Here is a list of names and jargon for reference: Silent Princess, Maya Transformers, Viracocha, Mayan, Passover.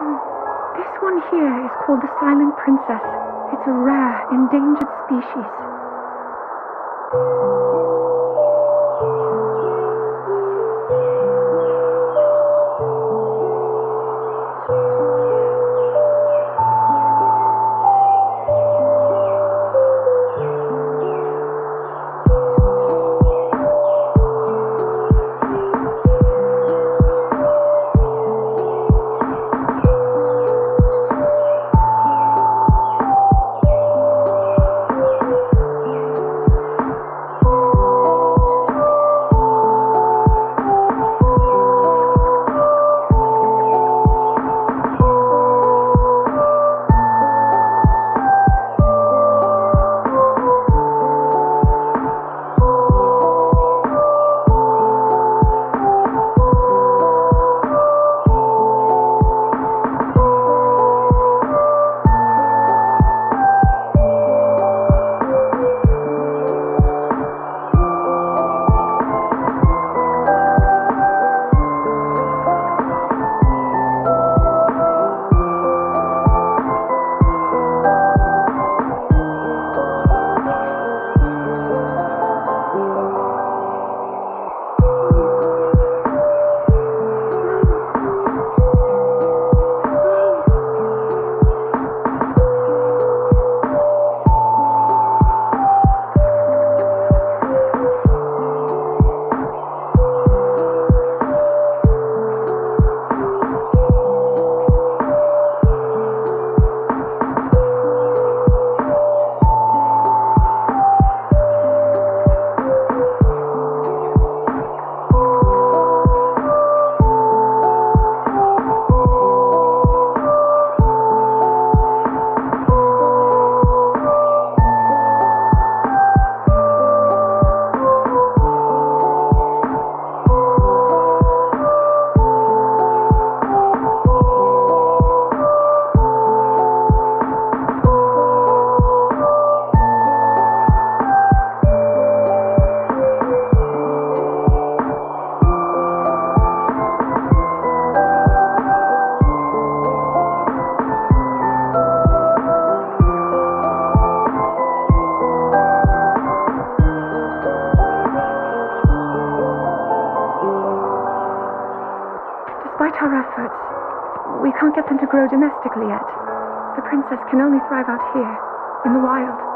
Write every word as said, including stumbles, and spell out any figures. This one here is called the Silent Princess. It's a rare, endangered species. Despite our efforts, we can't get them to grow domestically yet. The princess can only thrive out here, in the wild.